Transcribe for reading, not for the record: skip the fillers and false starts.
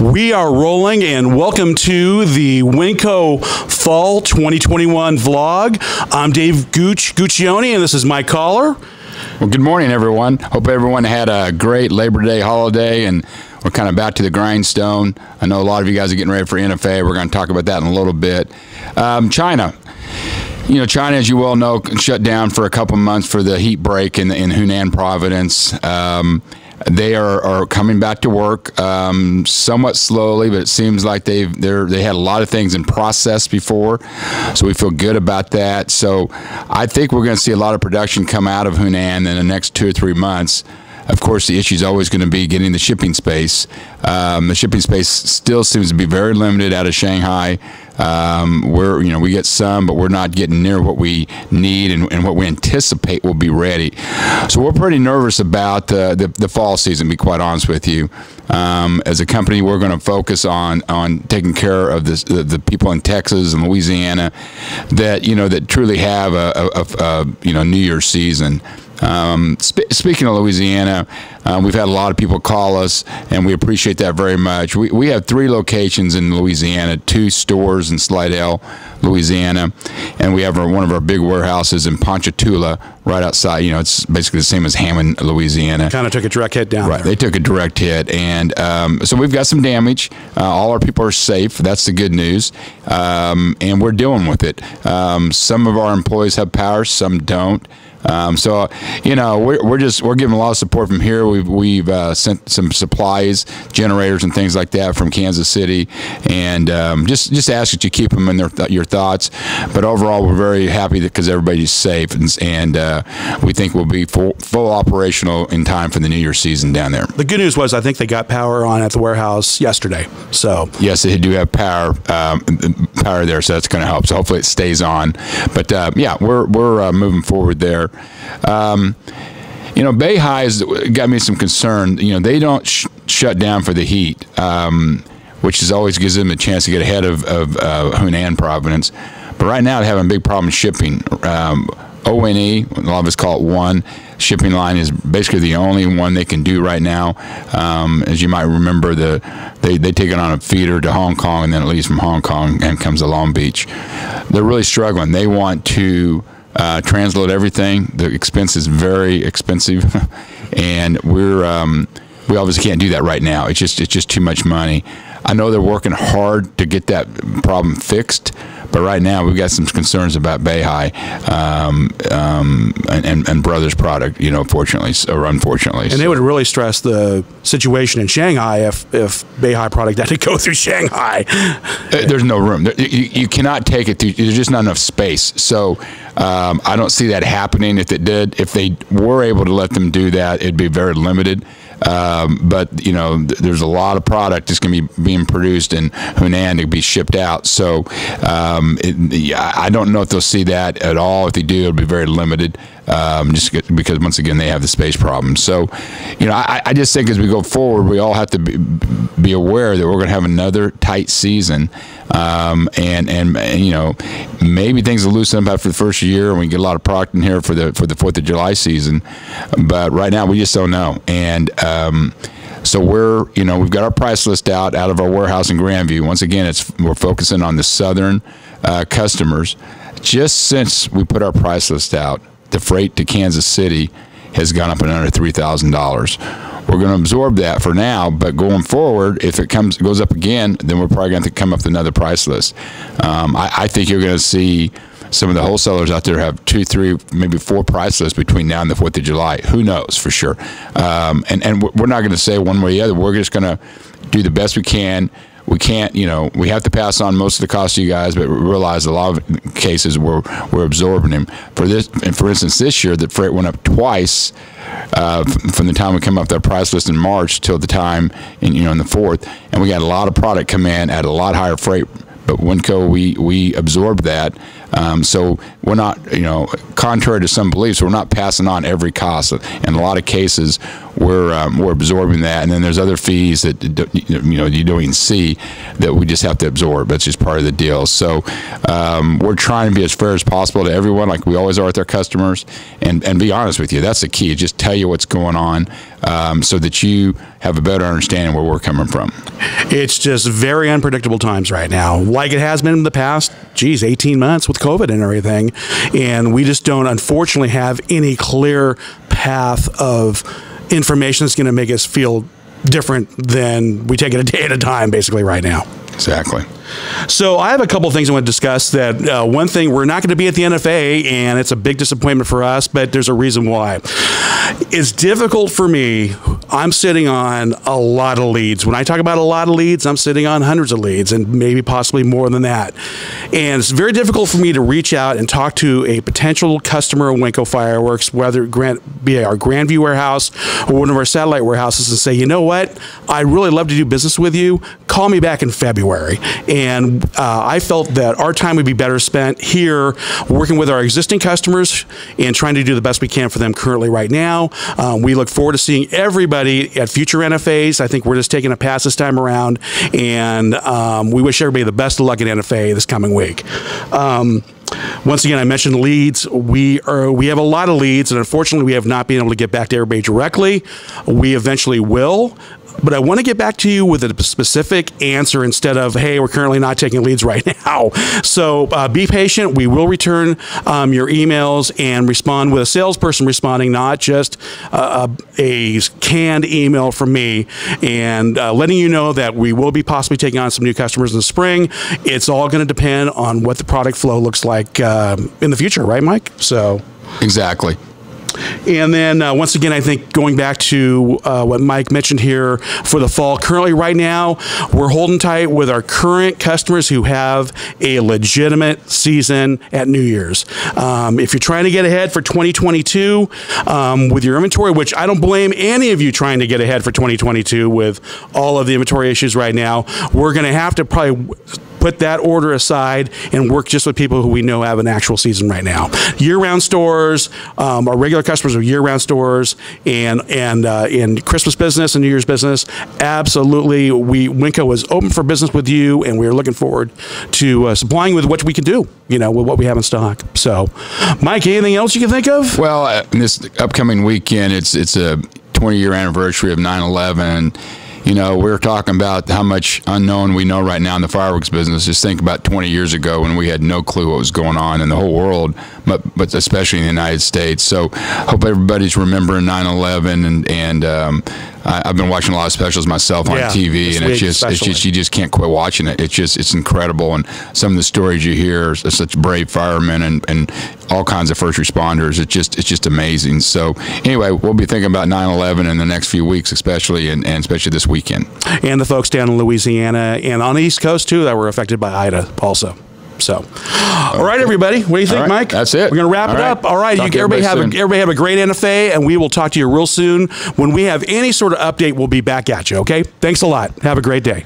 We are rolling, and welcome to the Winco Fall 2021 vlog. I'm Dave Guccione, and this is my caller. Well, good morning, everyone. Hope everyone had a great Labor Day holiday, and we're kind of back to the grindstone. I know a lot of you guys are getting ready for NFA. We're going to talk about that in a little bit. China. You know, China, as you well know, shut down for a couple months for the heat break in Hunan Province. They are coming back to work somewhat slowly, but it seems like they had a lot of things in process before, so we feel good about that. So I think we're going to see a lot of production come out of Hunan in the next 2 or 3 months. Of course, the issue is always going to be getting the shipping space. The shipping space still seems to be very limited out of Shanghai. We get some, but we're not getting near what we need and what we anticipate will be ready. So we're pretty nervous about the fall season, to be quite honest with you. As a company, we're going to focus on taking care of this, the people in Texas and Louisiana that, you know, that truly have a New Year's season. Speaking of Louisiana, we've had a lot of people call us, and we appreciate that very much. We have 3 locations in Louisiana, 2 stores in Slidell, Louisiana, and we have one of our big warehouses in Ponchatoula, right outside. You know, it's basically the same as Hammond, Louisiana. Kind of took a direct hit down there. They took a direct hit, and so we've got some damage. All our people are safe. That's the good news, and we're dealing with it. Some of our employees have power, some don't. So, you know, we're giving a lot of support from here. We've sent some supplies, generators, and things like that from Kansas City, and just ask that you keep them in your thoughts. But overall, we're very happy because everybody's safe, and we think we'll be full operational in time for the New Year's season down there. The good news was I think they got power on at the warehouse yesterday. So yes, they do have power there, so that's going to help. So hopefully it stays on. But yeah, we're moving forward there. You know, Beihai has got me some concern. You know, they don't shut down for the heat, which is always gives them a chance to get ahead of Hunan Province. But right now, they're having a big problem shipping. ONE, a lot of us call it one, shipping line is basically the only one they can do right now. As you might remember, they take it on a feeder to Hong Kong, and then it leaves from Hong Kong and comes to Long Beach. They're really struggling. They want to transload everything. The expense is very expensive, and we obviously can't do that right now. It's just too much money. I know they're working hard to get that problem fixed, but right now we've got some concerns about Beihai and Brothers product, you know, fortunately or unfortunately. And so they would really stress the situation in Shanghai if Beihai product had to go through Shanghai. There's no room. You cannot take it through. There's just not enough space. So I don't see that happening. If it did, if they were able to let them do that, it'd be very limited. But you know, there's a lot of product that's going to be being produced in Hunan to be shipped out. So I don't know if they'll see that at all. If they do, it'll be very limited, just because once again they have the space problem. So you know, I just think as we go forward, we all have to be aware that we're going to have another tight season, and you know, maybe things will loosen up after the first year, and we get a lot of product in here for the 4th of July season. But right now, we just don't know, and so we're, you know, we've got our price list out of our warehouse in Grandview. Once again, we're focusing on the southern customers. Just since we put our price list out, the freight to Kansas City has gone up another $3,000. We're going to absorb that for now, but going forward, if it goes up again, then we're probably going to come up with another price list. I think you're going to see some of the wholesalers out there have 2, 3, maybe 4 price lists between now and the 4th of July. Who knows for sure? And we're not going to say one way or the other. We're just going to do the best we can. We can't, you know, we have to pass on most of the cost to you guys, but we realize a lot of cases we're absorbing them. For this, and for instance, this year, the freight went up twice from the time we come up their price list in March till the time, in the 4th. And we got a lot of product come in at a lot higher freight. But Winco, we absorb that, so we're not, contrary to some beliefs, we're not passing on every cost. In a lot of cases, we're absorbing that. And then there's other fees that you don't even see, that we just have to absorb. That's just part of the deal. So we're trying to be as fair as possible to everyone, like we always are with our customers, and be honest with you. That's the key. Just tell you what's going on, so that you have a better understanding where we're coming from. It's just very unpredictable times right now, like it has been in the past, geez, 18 months with COVID and everything. And we just don't, unfortunately, have any clear path of information that's going to make us feel different than we take it a day at a time, basically, right now. Exactly. So I have a couple of things I want to discuss. That one thing, we're not going to be at the NFA, and it's a big disappointment for us, but there's a reason why. It's difficult for me. I'm sitting on a lot of leads. When I talk about a lot of leads, I'm sitting on hundreds of leads, and maybe possibly more than that. And it's very difficult for me to reach out and talk to a potential customer of Winco Fireworks, whether it be our Grandview warehouse or one of our satellite warehouses, and say, you know what, I'd really love to do business with you. Call me back in February. And I felt that our time would be better spent here working with our existing customers and trying to do the best we can for them currently right now. We look forward to seeing everybody at future NFAs. I think we're just taking a pass this time around, and we wish everybody the best of luck at NFA this coming week. Once again, I mentioned leads. We have a lot of leads, and unfortunately, we have not been able to get back to everybody directly. We eventually will, but I want to get back to you with a specific answer instead of, hey, we're currently not taking leads right now. So be patient. We will return your emails and respond with a salesperson responding, not just a canned email from me, and letting you know that we will be possibly taking on some new customers in the spring. It's all going to depend on what the product flow looks like in the future, right, Mike? So exactly. And then once again, I think going back to what Mike mentioned here for the fall, currently right now, we're holding tight with our current customers who have a legitimate season at New Year's. If you're trying to get ahead for 2022 with your inventory, which I don't blame any of you trying to get ahead for 2022 with all of the inventory issues right now, we're going to have to probably put that order aside and work just with people who we know have an actual season right now. Year-round stores, our regular customers are year-round stores, and Christmas business and New Year's business. Absolutely, Winco is open for business with you, and we're looking forward to supplying with what we can do, you know, with what we have in stock. So, Mike, anything else you can think of? Well, this upcoming weekend, it's a 20-year anniversary of 9/11. You know, we're talking about how much unknown we know right now in the fireworks business. Just think about 20 years ago when we had no clue what was going on in the whole world, but especially in the United States. So hope everybody's remembering 9/11, and I've been watching a lot of specials myself on TV, and it's just you just can't quit watching it. It's incredible, and some of the stories you hear, such brave firemen and all kinds of first responders. It's just amazing. So anyway, we'll be thinking about 9/11 in the next few weeks, especially and especially this weekend. And the folks down in Louisiana and on the East Coast too that were affected by Ida also. So, all right, everybody. What do you think, Mike? That's it. We're going to wrap it up. All right. Everybody have a great NFA, and we will talk to you real soon. When we have any sort of update, we'll be back at you, okay? Thanks a lot. Have a great day.